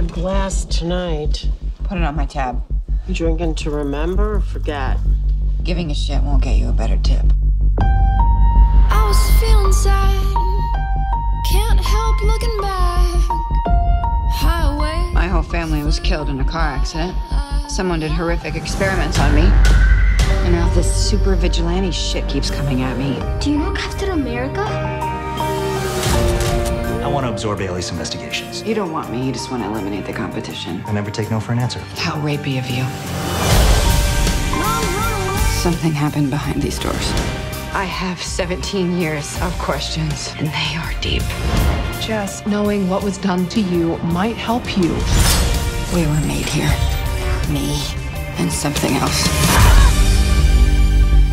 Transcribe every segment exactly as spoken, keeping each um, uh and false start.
your glass tonight? Put it on my tab. You drinking to remember or forget? Giving a shit won't get you a better tip. I was feeling sad. Can't help looking back. Highway. My whole family was killed in a car accident. Someone did horrific experiments on me. And now this super vigilante shit keeps coming at me. Do you know Captain America? I want to absorb Ailey's investigations. You don't want me, you just want to eliminate the competition. I never take no for an answer. How rapey of you. Something happened behind these doors. I have seventeen years of questions, and they are deep. Jess, knowing what was done to you might help you. We were made here. Me and something else.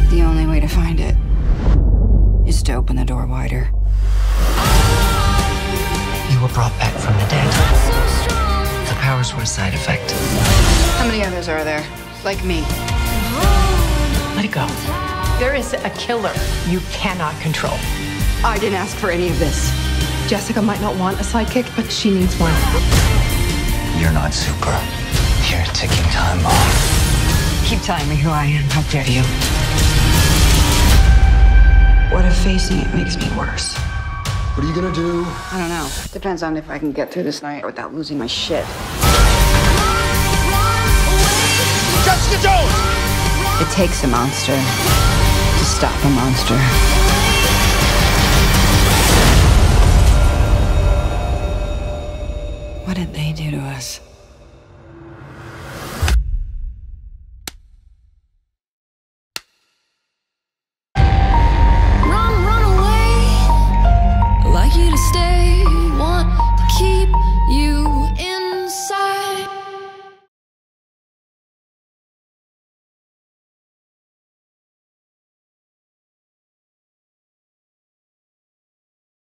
The only way to find it is to open the door wider. You were brought back from the dead. The powers were a side effect. How many others are there like me? Let it go. There is a killer you cannot control. I didn't ask for any of this. Jessica might not want a sidekick, but she needs one. You're not super. You're ticking time bomb. Keep telling me who I am. How dare you? What if facing it makes me worse? What are you gonna do? I don't know. Depends on if I can get through this night without losing my shit. Jessica Jones! It takes a monster to stop a monster. What did they do to us?